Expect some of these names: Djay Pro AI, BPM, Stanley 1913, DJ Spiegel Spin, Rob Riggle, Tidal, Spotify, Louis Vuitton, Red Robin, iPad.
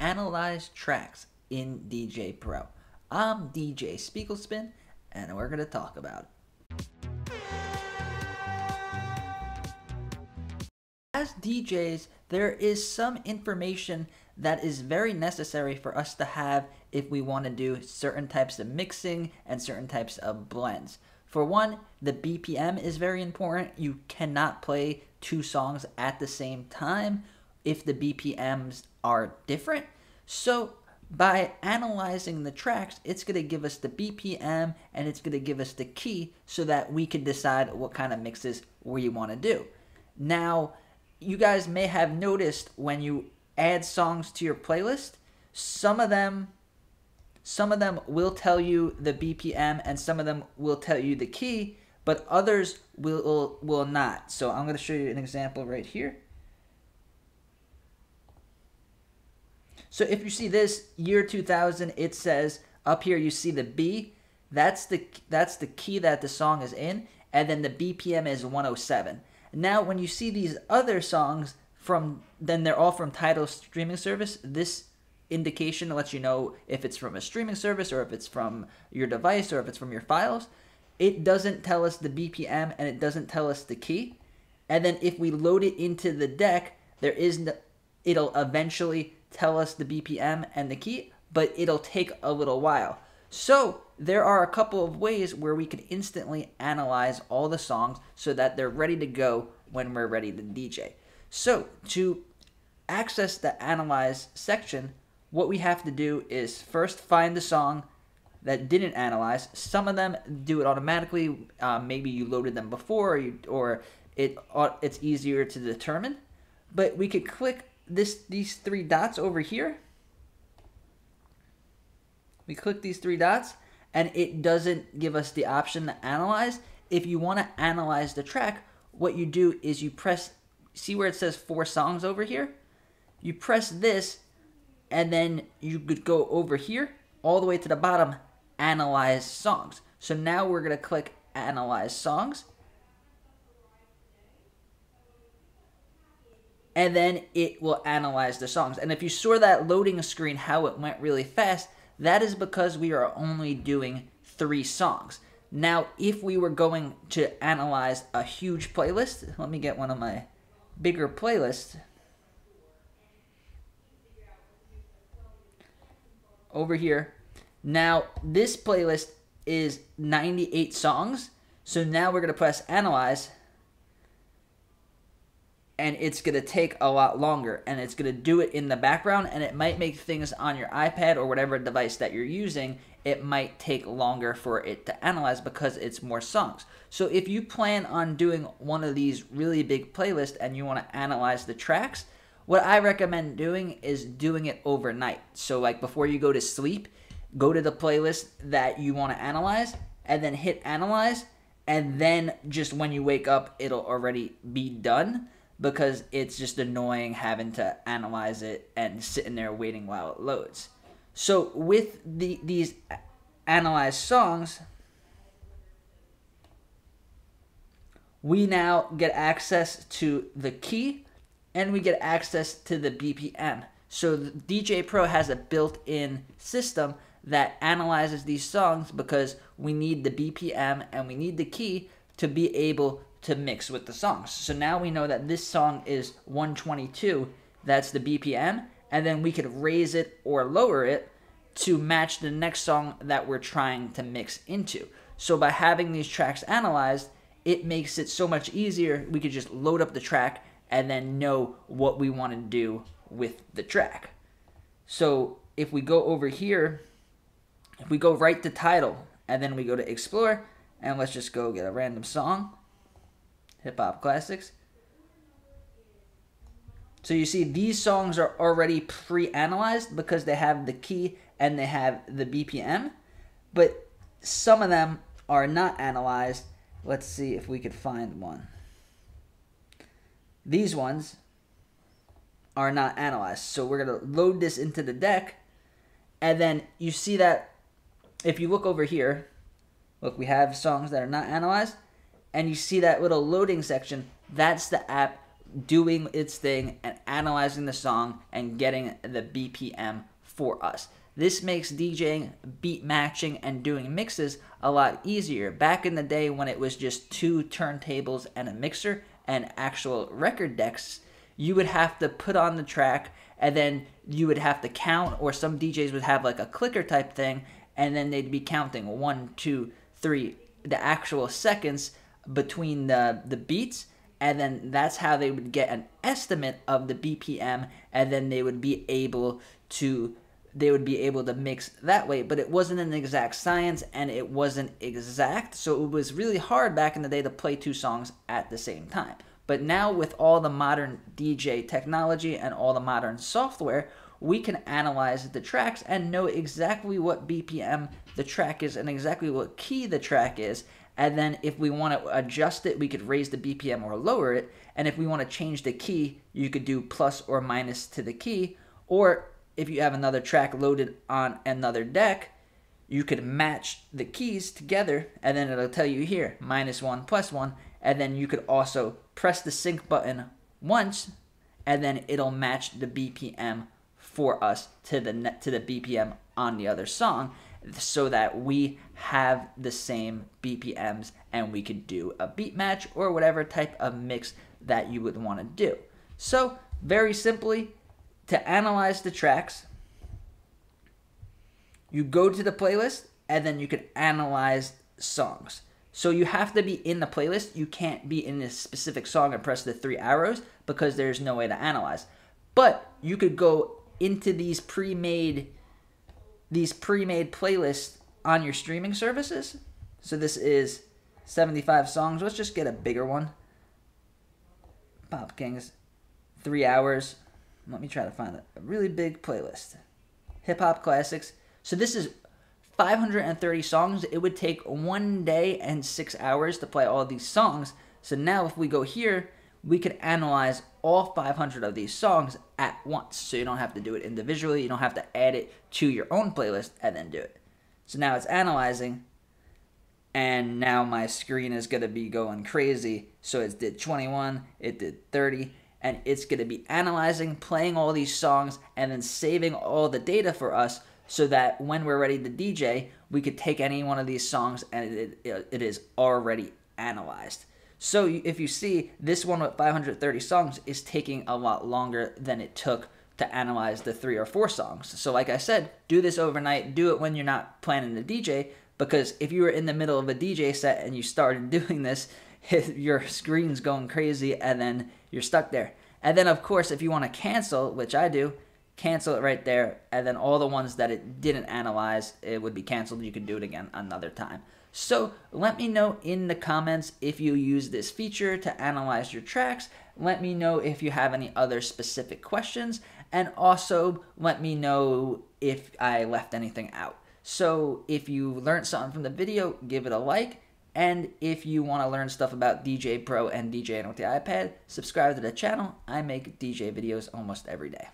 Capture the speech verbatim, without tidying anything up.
analyze tracks in D J Pro. I'm D J Spiegel Spin, and we're going to talk about it. As D Js, there is some information that is very necessary for us to have if we want to do certain types of mixing and certain types of blends. For one, the B P M is very important. You cannot play two songs at the same time if the B P Ms are different. So by analyzing the tracks, it's going to give us the B P M and it's going to give us the key so that we can decide what kind of mixes we want to do. Now, you guys may have noticed when you add songs to your playlist, some of them some of them will tell you the B P M and some of them will tell you the key, but others will will not. So I'm going to show you an example right here. So if you see this year two thousand, it says up here you see the B, that's the that's the key that the song is in, and then the B P M is one oh seven. Now when you see these other songs from then they're all from Tidal streaming service, this indication lets you know if it's from a streaming service or if it's from your device or if it's from your files. It doesn't tell us the B P M and it doesn't tell us the key. And then if we load it into the deck, there is no, it'll eventually tell us the B P M and the key, but it'll take a little while. So there are a couple of ways where we can instantly analyze all the songs so that they're ready to go when we're ready to D J. So to access the analyze section, what we have to do is first find the song that didn't analyze. Some of them do it automatically. Uh, maybe you loaded them before, or, you, or it it's easier to determine. But we could click this these three dots over here. We click these three dots, and it doesn't give us the option to analyze. If you want to analyze the track, what you do is you press. See where it says four songs over here? You press this. And then you could go over here, all the way to the bottom, analyze songs. So now we're going to click analyze songs. And then it will analyze the songs. And if you saw that loading screen, how it went really fast, that is because we are only doing three songs. Now, if we were going to analyze a huge playlist, let me get one of my bigger playlists. Over here. Now this playlist is ninety-eight songs. So now we're going to press analyze. And it's going to take a lot longer. And it's going to do it in the background. And it might make things on your iPad or whatever device that you're using. It might take longer for it to analyze because it's more songs. So if you plan on doing one of these really big playlists and you want to analyze the tracks, what I recommend doing is doing it overnight. So like before you go to sleep, go to the playlist that you want to analyze and then hit analyze. And then just when you wake up, it'll already be done because it's just annoying having to analyze it and sitting there waiting while it loads. So with the, these analyzed songs, we now get access to the key. And we get access to the B P M. So D J Pro has a built-in system that analyzes these songs because we need the B P M and we need the key to be able to mix with the songs. So now we know that this song is one twenty-two, that's the B P M, and then we could raise it or lower it to match the next song that we're trying to mix into. So by having these tracks analyzed, it makes it so much easier. We could just load up the track and then know what we want to do with the track. So if we go over here, if we go right to Tidal, and then we go to Explore, and let's just go get a random song, Hip Hop Classics. So you see these songs are already pre-analyzed because they have the key and they have the B P M, but some of them are not analyzed. Let's see if we could find one. These ones are not analyzed. So we're going to load this into the deck. And then you see that if you look over here, look, we have songs that are not analyzed. And you see that little loading section. That's the app doing its thing and analyzing the song and getting the B P M for us. This makes DJing, beat matching, and doing mixes a lot easier. Back in the day when it was just two turntables and a mixer and actual record decks, you would have to put on the track and then you would have to count, or some D Js would have like a clicker type thing and then they'd be counting one, two, three, the actual seconds between the, the beats, and then that's how they would get an estimate of the B P M, and then they would be able to they would be able to mix that way. But it wasn't an exact science and it wasn't exact, so it was really hard back in the day to play two songs at the same time. But now with all the modern D J technology and all the modern software, we can analyze the tracks and know exactly what B P M the track is and exactly what key the track is. And then if we want to adjust it, we could raise the B P M or lower it. And if we want to change the key, you could do plus or minus to the key. Or if you have another track loaded on another deck, you could match the keys together and then it'll tell you here, minus one, plus one. And then you could also press the sync button once and then it'll match the B P M for us to the, to the B P M on the other song, so that we have the same B P Ms and we could do a beat match or whatever type of mix that you would want to do. So very simply, to analyze the tracks, you go to the playlist and then you can analyze songs. So you have to be in the playlist. You can't be in this specific song and press the three arrows because there's no way to analyze. But you could go into these pre-made these pre-made playlists on your streaming services. So this is seventy-five songs. Let's just get a bigger one. Pop Kings, three hours. Let me try to find a really big playlist. Hip Hop Classics. So this is five hundred thirty songs. It would take one day and six hours to play all these songs. So now if we go here, we could analyze all five hundred of these songs at once. So you don't have to do it individually. You don't have to add it to your own playlist and then do it. So now it's analyzing. And now my screen is going to be going crazy. So it did twenty-one. It did thirty. And it's going to be analyzing, playing all these songs, and then saving all the data for us so that when we're ready to D J, we could take any one of these songs and it, it, it is already analyzed. So if you see, this one with five hundred thirty songs is taking a lot longer than it took to analyze the three or four songs. So like I said, do this overnight. Do it when you're not planning to D J, because if you were in the middle of a D J set and you started doing this, your screen's going crazy and then you're stuck there. And then of course, if you want to cancel, which I do, cancel it right there. And then all the ones that it didn't analyze, it would be canceled. You can do it again another time. So let me know in the comments if you use this feature to analyze your tracks. Let me know if you have any other specific questions, and also let me know if I left anything out. So if you learned something from the video, give it a like. And if you want to learn stuff about Djay Pro and DJing with the iPad, subscribe to the channel. I make D J videos almost every day.